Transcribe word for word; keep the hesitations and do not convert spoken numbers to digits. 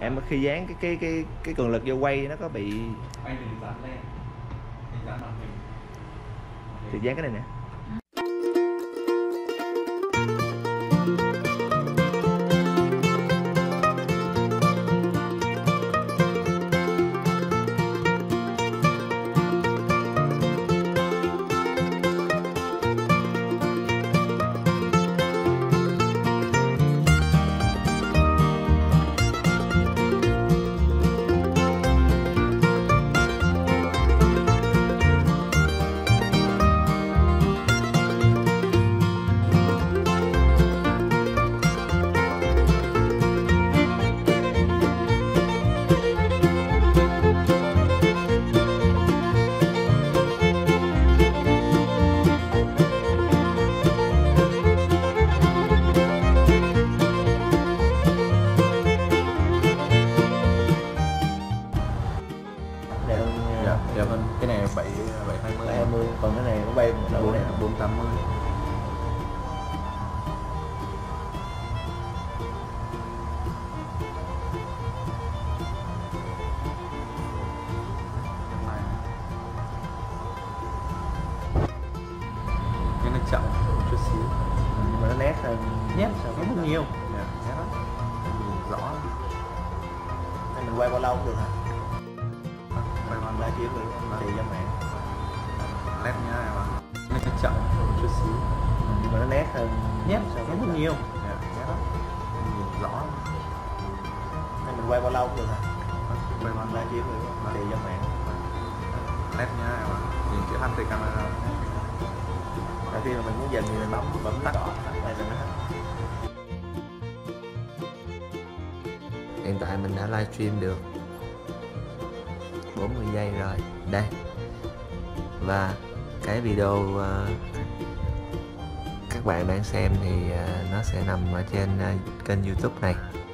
em khi dán cái cái cái cái cường lực vô quay nó có bị thì dán cái này nè. Còn cái này nó bay là bốn trăm tám mươi. Cái nó chậm một chút xíu nhưng mà nó nét hơn. Nét sao nét hơn nhiều. Dạ, nét lắm. Nhìn rõ. Nên mình quay bao lâu cũng được hả? Quay bằng lá kiếm được thì cho mẹ. Nét như thế này mà nó chậm một chút xíu nhưng mà nó nét hơn. Nét sao nét hơn nhiều. Dạ, nét lắm. Nhìn rõ. Nên mình quay bao lâu cũng được hả? Quay bằng lá kiếm được mà để cho mẹ. Nét như thế này mà nhìn chữ H từ camera. Đầu tiên là mình muốn dừng thì mình bấm bấm tắt lại dừng hết. Hiện tại mình đã livestream được bốn mươi giây rồi đây. Và cái video uh, các bạn đang xem thì uh, nó sẽ nằm ở trên uh, kênh YouTube này.